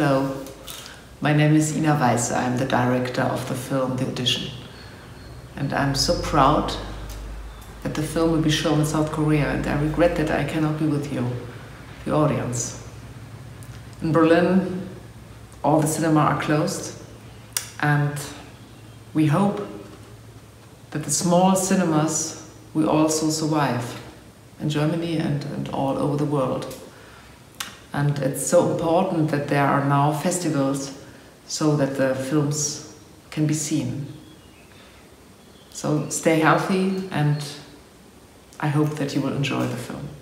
Hello, my name is Ina Weisse. I'm the director of the film The Audition. And I'm so proud that the film will be shown in South Korea, and I regret that I cannot be with you, the audience. In Berlin, all the cinemas are closed, and we hope that the small cinemas will also survive in Germany and all over the world. And it's so important that there are now festivals so that the films can be seen. So stay healthy, and I hope that you will enjoy the film.